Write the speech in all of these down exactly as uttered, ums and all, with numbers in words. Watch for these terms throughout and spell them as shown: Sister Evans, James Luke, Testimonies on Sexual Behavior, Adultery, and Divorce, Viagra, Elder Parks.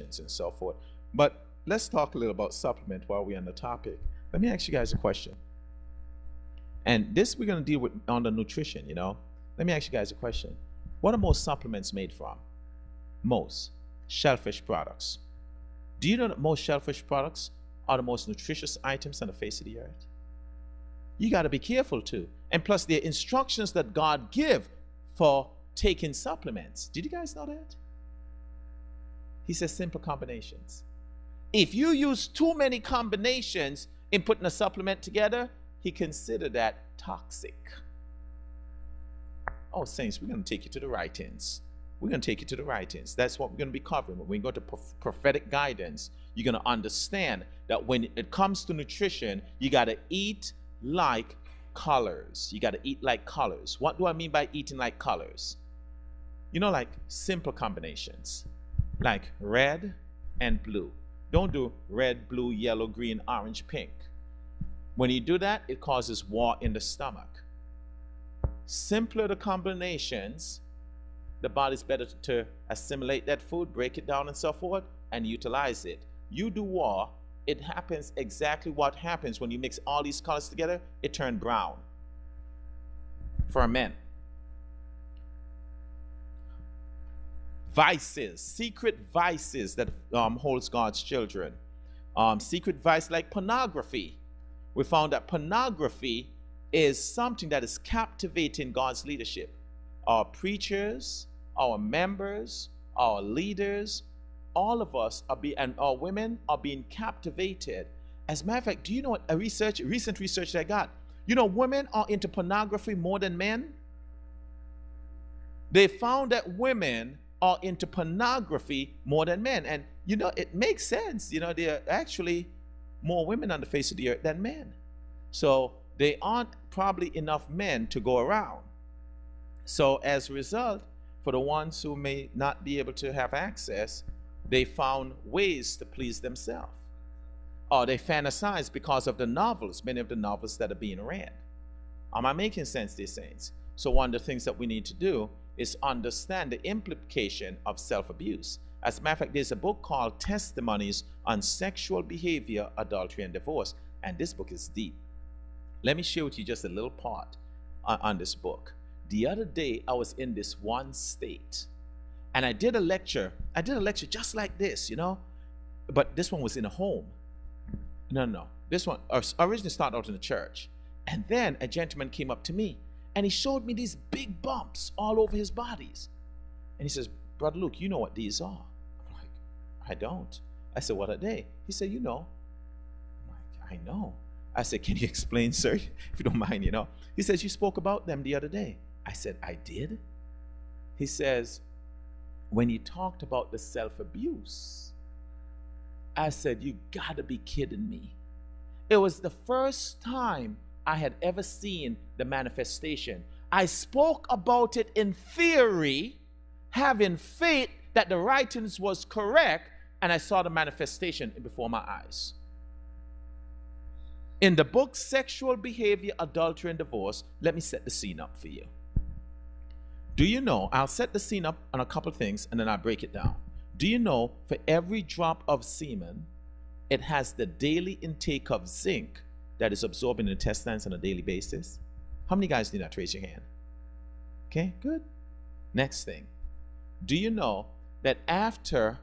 and so forth. But let's talk a little about supplement while we're on the topic. Let me ask you guys a question. And this we're going to deal with on the nutrition, you know. Let me ask you guys a question. What are most supplements made from? Most shellfish products. Do you know that most shellfish products are the most nutritious items on the face of the earth? You got to be careful too. And plus there are instructions that God give for taking supplements. Did you guys know that? He says simple combinations. If you use too many combinations in putting a supplement together, he considered that toxic. Oh, saints, we're going to take you to the writings. We're going to take you to the writings. That's what we're going to be covering. When we go to prophetic guidance, you're going to understand that when it comes to nutrition, you got to eat like colors. You got to eat like colors. What do I mean by eating like colors? You know, like simple combinations, like red and blue. Don't do red, blue, yellow, green, orange, pink. When you do that, it causes war in the stomach. Simpler the combinations, the body's better to, to assimilate that food, break it down and so forth, and utilize it. You do war, it happens exactly what happens when you mix all these colors together, it turns brown. For men. Vices, secret vices that um, holds God's children. Um, secret vice like pornography. We found that pornography is something that is captivating God's leadership. Our preachers, our members, our leaders, all of us are being, and our women are being captivated. As a matter of fact, do you know what a research, recent research that I got? You know, women are into pornography more than men. They found that women are into pornography more than men. And, you know, it makes sense. You know, they are actually more women on the face of the earth than men. So they aren't probably enough men to go around. So as a result, for the ones who may not be able to have access, they found ways to please themselves. Or they fantasize because of the novels, many of the novels that are being read. Am I making sense, dear saints? So one of the things that we need to do is understand the implication of self-abuse. As a matter of fact, there's a book called Testimonies on Sexual Behavior, Adultery, and Divorce. And this book is deep. Let me share with you just a little part on, on this book. The other day, I was in this one state. And I did a lecture. I did a lecture just like this, you know. But this one was in a home. No, no, no. This one originally started out in a church. And then a gentleman came up to me. And he showed me these big bumps all over his bodies. And he says, "Brother Luke, you know what these are?" I don't. I said, "What are they?" He said, "You know." I'm like, "I know." I said, "Can you explain, sir, if you don't mind, you know?" He says, "You spoke about them the other day." I said, "I did?" He says, "When you talked about the self-abuse." I said, "You gotta be kidding me." It was the first time I had ever seen the manifestation. I spoke about it in theory, having faith that the writings was correct, and I saw the manifestation before my eyes. In the book Sexual Behavior, Adultery, and Divorce, let me set the scene up for you. Do you know, I'll set the scene up on a couple things, and then I'll break it down. Do you know, for every drop of semen, it has the daily intake of zinc that is absorbed in the intestines on a daily basis? How many guys need that? Raise your hand. Okay, good. Next thing. Do you know that after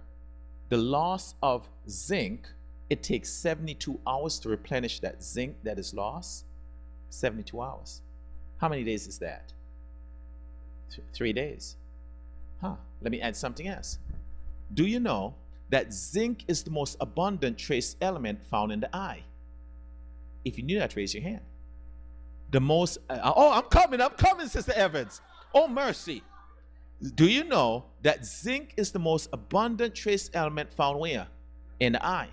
the loss of zinc, it takes seventy-two hours to replenish that zinc that is lost? seventy-two hours. How many days is that? Th- three days. Huh. Let me add something else. Do you know that zinc is the most abundant trace element found in the eye? If you knew that, raise your hand. The most, uh, oh, I'm coming, I'm coming, Sister Evans. Oh, mercy. Do you know that zinc is the most abundant trace element found where? In the eye.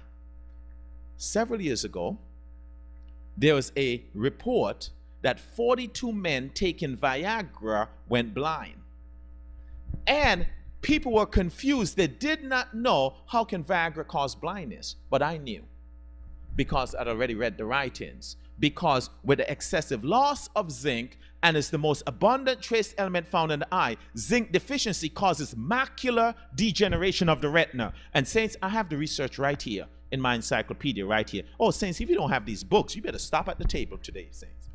Several years ago, there was a report that forty-two men taking Viagra went blind. And people were confused. They did not know how can Viagra cause blindness. But I knew because I'd already read the writings. because with the excessive loss of zinc, and it's the most abundant trace element found in the eye, zinc deficiency causes macular degeneration of the retina. And saints, I have the research right here in my encyclopedia right here. Oh, saints, if you don't have these books, you better stop at the table today, saints.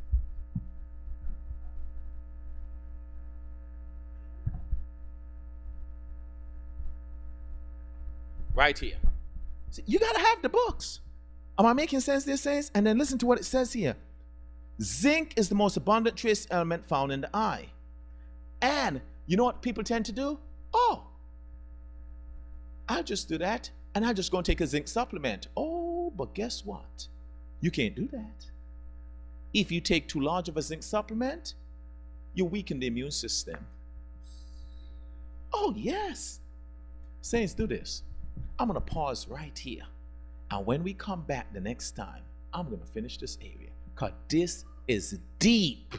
Right here. See, you got to have the books. Am I making sense there, saints? And then listen to what it says here. Zinc is the most abundant trace element found in the eye. And you know what people tend to do? Oh, I'll just do that, and I'm just going to take a zinc supplement. Oh, but guess what? You can't do that. If you take too large of a zinc supplement, you weaken the immune system. Oh, yes. Saints, do this. I'm going to pause right here. And when we come back the next time, I'm going to finish this area. Because this is deep.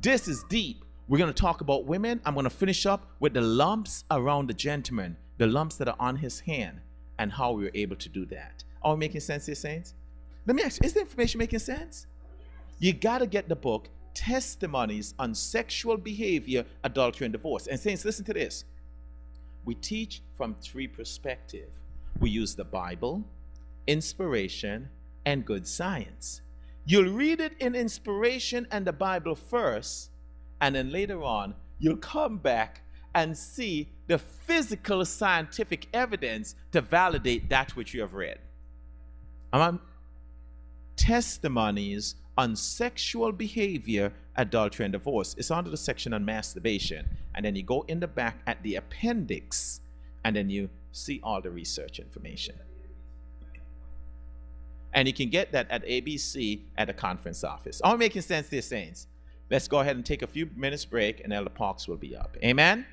This is deep. We're going to talk about women. I'm going to finish up with the lumps around the gentleman, the lumps that are on his hand, and how we were able to do that. Are we making sense here, saints? Let me ask you, is the information making sense? You got to get the book, Testimonies on Sexual Behavior, Adultery, and Divorce. And saints, listen to this. We teach from three perspectives. We use the Bible, inspiration, and good science. You'll read it in inspiration and the Bible first, and then later on, you'll come back and see the physical scientific evidence to validate that which you have read. Um, testimonies on Sexual Behavior, Adultery, and Divorce. It's under the section on masturbation. And then you go in the back at the appendix, and then you see all the research information. And you can get that at A B C at the conference office. All making sense, dear saints? Let's go ahead and take a few minutes break, and Elder Parks will be up. Amen?